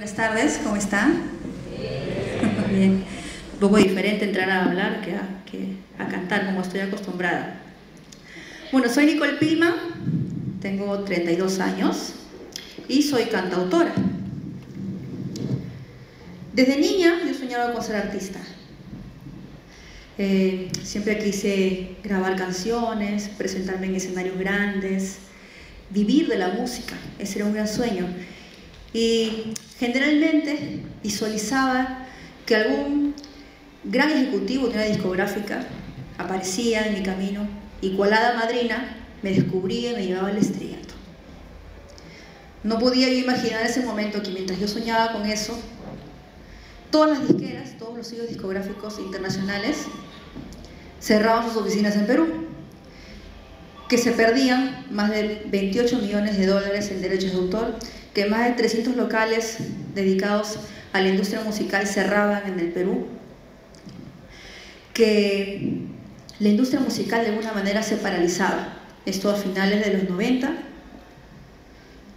Buenas tardes, ¿cómo están? Bien. Un poco diferente entrar a hablar que a cantar, como estoy acostumbrada. Bueno, soy Nicole Pillman, tengo 32 años y soy cantautora. Desde niña yo soñaba con ser artista. Siempre quise grabar canciones, presentarme en escenarios grandes, vivir de la música, ese era un gran sueño. Y generalmente visualizaba que algún gran ejecutivo de una discográfica aparecía en mi camino y cual hada madrina me descubría y me llevaba al estrellato. No podía yo imaginar ese momento que mientras yo soñaba con eso, todas las disqueras, todos los sellos discográficos internacionales cerraban sus oficinas en Perú, que se perdían más de 28 millones de dólares en derechos de autor, que más de 300 locales dedicados a la industria musical cerraban en el Perú, que la industria musical de alguna manera se paralizaba. Esto a finales de los 90,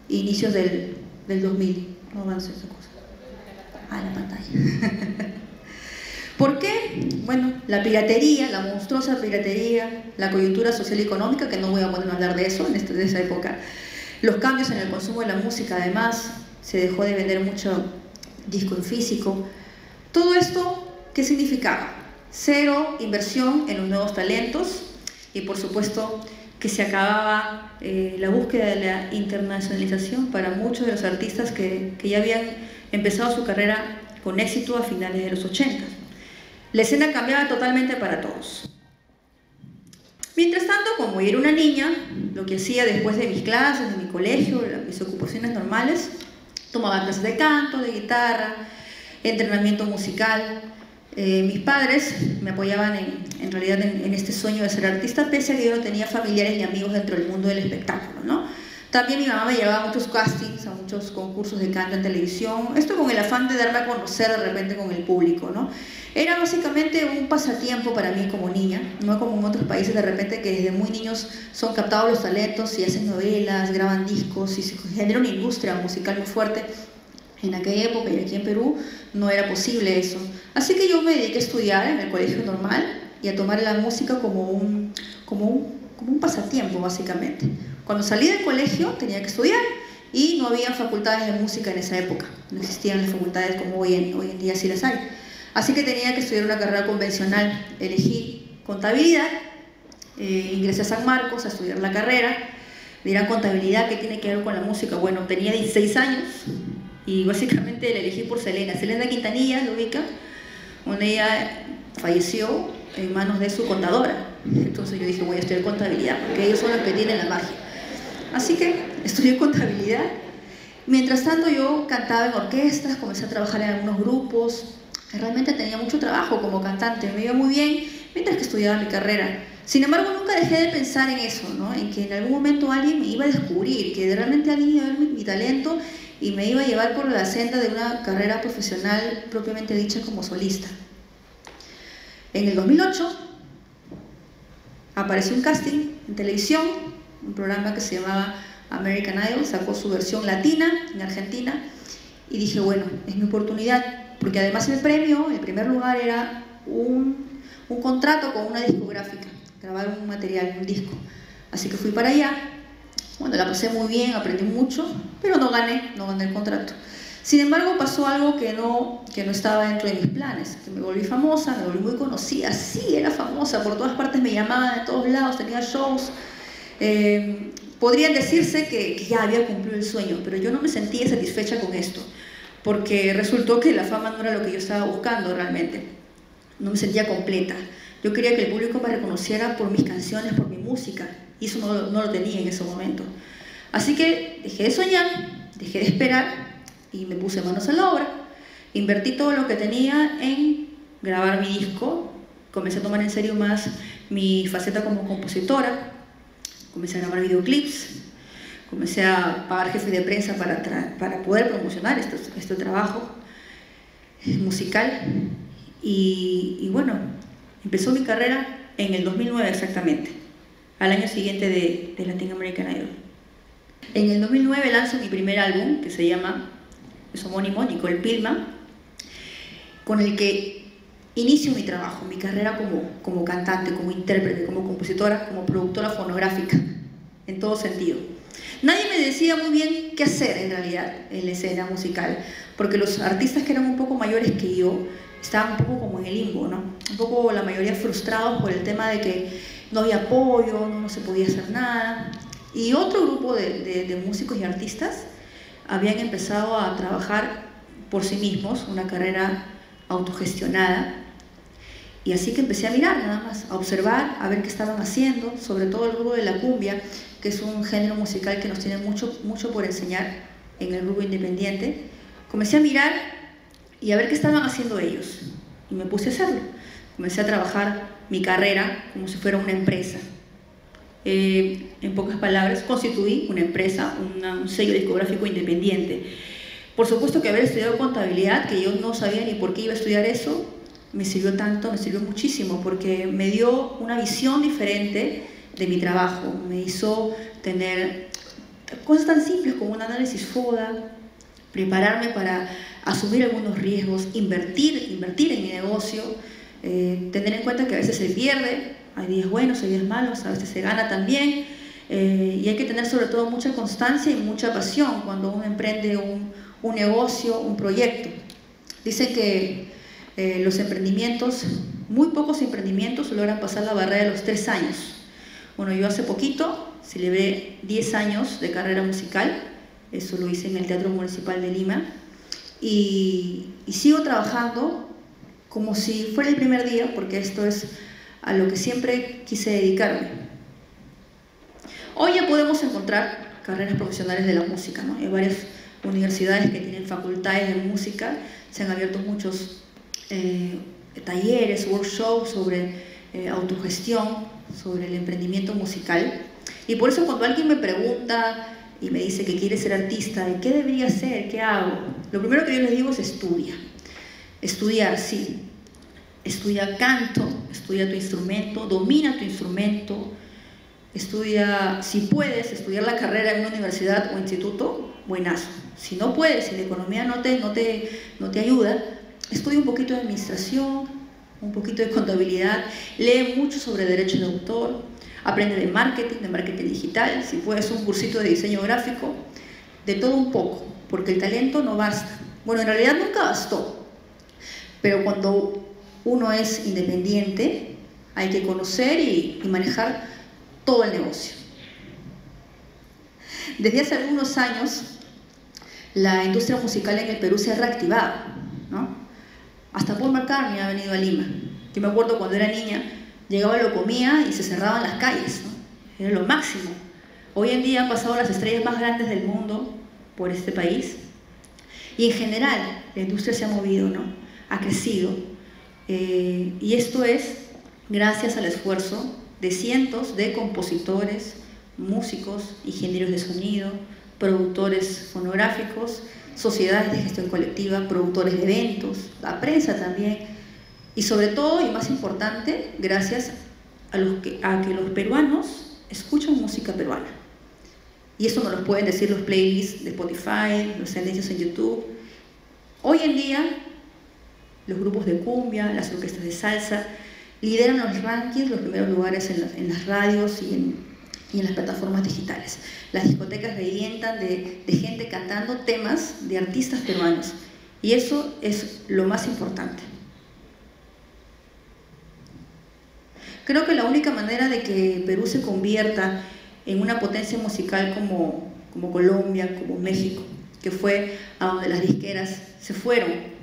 inicios del 2000. No avanzó esa cosa. Ah, la pantalla. ¿Por qué? Bueno, la piratería, la monstruosa piratería, la coyuntura social y económica, que no voy a poder hablar de eso en esa época. Los cambios en el consumo de la música, además, se dejó de vender mucho disco en físico. Todo esto, ¿qué significaba? Cero inversión en los nuevos talentos y, por supuesto, que se acababa la búsqueda de la internacionalización para muchos de los artistas que ya habían empezado su carrera con éxito a finales de los 80. La escena cambiaba totalmente para todos. Mientras tanto, como yo era una niña, lo que hacía después de mis clases, de mi colegio, mis ocupaciones normales, tomaba clases de canto, de guitarra, entrenamiento musical. Mis padres me apoyaban en realidad en este sueño de ser artista, pese a que yo no tenía familiares ni amigos dentro del mundo del espectáculo, ¿no? También mi mamá me llevaba a muchos castings, a muchos concursos de canto en televisión, esto con el afán de darme a conocer de repente con el público, ¿no? Era básicamente un pasatiempo para mí como niña, no como en otros países de repente que desde muy niños son captados los talentos y hacen novelas, graban discos y se genera una industria musical muy fuerte. En aquella época y aquí en Perú no era posible eso. Así que yo me dediqué a estudiar en el colegio normal y a tomar la música como un pasatiempo, básicamente. Cuando salí del colegio tenía que estudiar y no había facultades de música en esa época. No existían las facultades como hoy en día sí las hay. Así que tenía que estudiar una carrera convencional. Elegí contabilidad, ingresé a San Marcos a estudiar la carrera. Dirán, contabilidad, ¿qué tiene que ver con la música? Bueno, tenía 16 años. Y básicamente la elegí por Selena Quintanilla, lo ubica, donde ella falleció en manos de su contadora. Entonces yo dije, voy a estudiar contabilidad, porque ellos son los que tienen la magia. Así que estudié contabilidad. Mientras tanto yo cantaba en orquestas, comencé a trabajar en algunos grupos. Realmente tenía mucho trabajo como cantante, me iba muy bien mientras que estudiaba mi carrera. Sin embargo, nunca dejé de pensar en eso, ¿no? En que en algún momento alguien me iba a descubrir, que realmente alguien iba a ver mi talento y me iba a llevar por la senda de una carrera profesional propiamente dicha como solista. En el 2008 apareció un casting en televisión, un programa que se llamaba American Idol, sacó su versión latina en Argentina y dije, bueno, es mi oportunidad, porque además el premio, en primer lugar, era un contrato con una discográfica, grabar un material, un disco. Así que fui para allá. Bueno, la pasé muy bien, aprendí mucho, pero no gané el contrato. Sin embargo, pasó algo que no estaba dentro de mis planes, que me volví famosa, me volví muy conocida, sí, era famosa, por todas partes me llamaban, de todos lados, tenía shows. Podrían decirse que ya había cumplido el sueño, pero yo no me sentía satisfecha con esto, porque resultó que la fama no era lo que yo estaba buscando realmente, no me sentía completa. Yo quería que el público me reconociera por mis canciones, por mi música, y eso no lo tenía en ese momento. Así que dejé de soñar, dejé de esperar y me puse manos a la obra. Invertí todo lo que tenía en grabar mi disco, comencé a tomar en serio más mi faceta como compositora, comencé a grabar videoclips, comencé a pagar jefes de prensa para poder promocionar este trabajo musical y bueno, empezó mi carrera en el 2009 exactamente, al año siguiente de Latin American Idol. En el 2009 lanzo mi primer álbum, que se llama es homónimo, Nicole Pillman, con el que inicio mi trabajo, mi carrera como cantante, como intérprete, como compositora, como productora fonográfica, en todo sentido. Nadie me decía muy bien qué hacer en realidad en la escena musical, porque los artistas que eran un poco mayores que yo estaban un poco como en el limbo, ¿no? Un poco la mayoría frustrados por el tema de que no había apoyo, no se podía hacer nada. Y otro grupo de músicos y artistas habían empezado a trabajar por sí mismos, una carrera autogestionada. Y así que empecé a mirar nada más, a observar, a ver qué estaban haciendo, sobre todo el grupo de la cumbia, que es un género musical que nos tiene mucho, mucho por enseñar en el grupo independiente. Comencé a mirar y a ver qué estaban haciendo ellos, y me puse a hacerlo. Comencé a trabajar mi carrera como si fuera una empresa. En pocas palabras, constituí una empresa, un sello discográfico independiente. Por supuesto que haber estudiado contabilidad, que yo no sabía ni por qué iba a estudiar eso, me sirvió tanto, me sirvió muchísimo, porque me dio una visión diferente de mi trabajo. Me hizo tener cosas tan simples como un análisis FODA, prepararme para asumir algunos riesgos, invertir en mi negocio, tener en cuenta que a veces se pierde, hay días buenos, hay días malos, a veces se gana también, y hay que tener sobre todo mucha constancia y mucha pasión cuando uno emprende un negocio, un proyecto. Dicen que los emprendimientos, muy pocos emprendimientos logran pasar la barrera de los 3 años. Bueno, yo hace poquito celebré 10 años de carrera musical, eso lo hice en el Teatro Municipal de Lima, y sigo trabajando como si fuera el primer día, porque esto es a lo que siempre quise dedicarme. Hoy ya podemos encontrar carreras profesionales de la música, ¿no? Hay varias universidades que tienen facultades de música, se han abierto muchos talleres, workshops sobre autogestión, sobre el emprendimiento musical. Y por eso cuando alguien me pregunta y me dice que quiere ser artista, ¿qué debería hacer? ¿Qué hago? Lo primero que yo les digo es estudia. Estudiar, sí. Estudia canto, estudia tu instrumento, domina tu instrumento, estudia, si puedes, estudiar la carrera en una universidad o instituto, buenazo. Si no puedes, si la economía no te ayuda, estudia un poquito de administración, un poquito de contabilidad, lee mucho sobre derecho de autor, aprende de marketing digital, si puedes un cursito de diseño gráfico, de todo un poco, porque el talento no basta. Bueno, en realidad nunca bastó, pero cuando uno es independiente, hay que conocer y manejar todo el negocio. Desde hace algunos años, la industria musical en el Perú se ha reactivado, ¿no? Hasta Paul McCartney ha venido a Lima. Yo me acuerdo cuando era niña, llegaba, lo comía y se cerraban las calles, ¿no? Era lo máximo. Hoy en día han pasado las estrellas más grandes del mundo por este país. Y en general, la industria se ha movido, ¿no? Ha crecido. Y esto es gracias al esfuerzo de cientos de compositores, músicos, ingenieros de sonido, productores fonográficos, sociedades de gestión colectiva, productores de eventos, la prensa también, y sobre todo, y más importante, gracias a que los peruanos escuchan música peruana. Y eso nos lo pueden decir los playlists de Spotify, los tendencias en YouTube. Hoy en día, los grupos de cumbia, las orquestas de salsa, lideran los rankings, los primeros lugares en las radios y en las plataformas digitales. Las discotecas revientan de gente cantando temas de artistas peruanos, y eso es lo más importante. Creo que la única manera de que Perú se convierta en una potencia musical como Colombia, como México, que fue a donde las disqueras se fueron,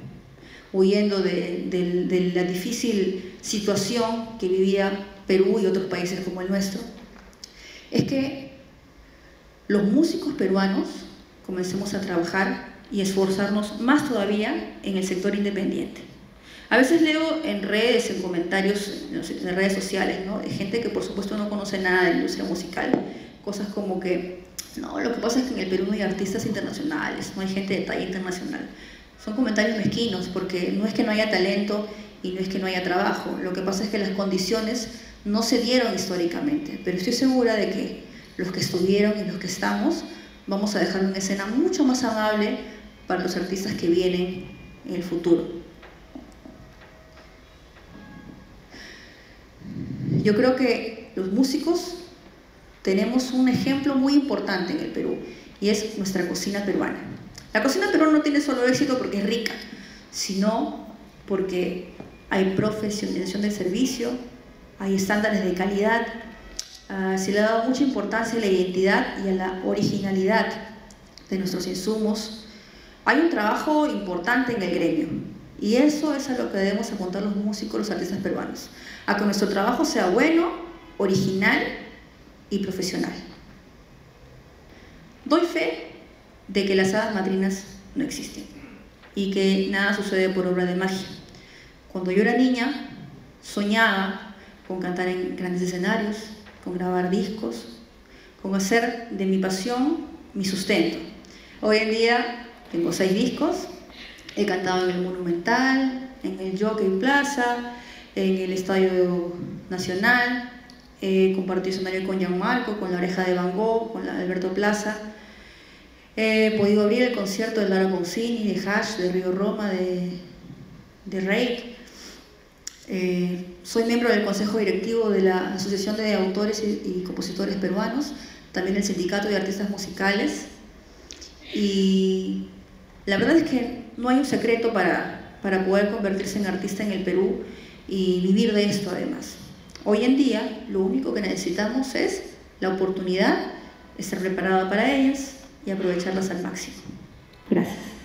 huyendo de la difícil situación que vivía Perú y otros países como el nuestro, es que los músicos peruanos comencemos a trabajar y esforzarnos más todavía en el sector independiente. A veces leo en redes, en comentarios, en redes sociales, ¿no?, de gente que por supuesto no conoce nada de la industria musical, cosas como que, no, lo que pasa es que en el Perú no hay artistas internacionales, no hay gente de talla internacional. Son comentarios mezquinos, porque no es que no haya talento y no es que no haya trabajo, lo que pasa es que las condiciones no se dieron históricamente, pero estoy segura de que los que estuvieron y los que estamos vamos a dejar una escena mucho más amable para los artistas que vienen en el futuro. Yo creo que los músicos tenemos un ejemplo muy importante en el Perú, y es nuestra cocina peruana. La cocina peruana no tiene solo éxito porque es rica, sino porque hay profesionalización del servicio, hay estándares de calidad, se le ha dado mucha importancia a la identidad y a la originalidad de nuestros insumos. Hay un trabajo importante en el gremio, y eso es a lo que debemos apuntar los músicos, los artistas peruanos, a que nuestro trabajo sea bueno, original y profesional. Doy fe de que las hadas madrinas no existen y que nada sucede por obra de magia. Cuando yo era niña, soñaba con cantar en grandes escenarios, con grabar discos, con hacer de mi pasión mi sustento. Hoy en día tengo 6 discos, he cantado en el Monumental, en el Jockey Plaza, en el Estadio Nacional, he compartido escenario con Gianmarco, con La Oreja de Van Gogh, con Alberto Plaza. He podido abrir el concierto de Laura Pausini, de Hash, de Río Roma, de Reik. Soy miembro del Consejo Directivo de la Asociación de Autores y Compositores Peruanos, también del Sindicato de Artistas Musicales. Y la verdad es que no hay un secreto para poder convertirse en artista en el Perú y vivir de esto además. Hoy en día lo único que necesitamos es la oportunidad, estar preparada para ellas y aprovecharlas al máximo. Gracias.